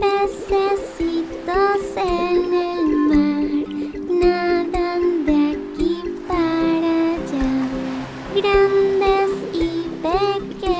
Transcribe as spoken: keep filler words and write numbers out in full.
pececitos en el mar nadan de aquí para allá, grandes y pequeños.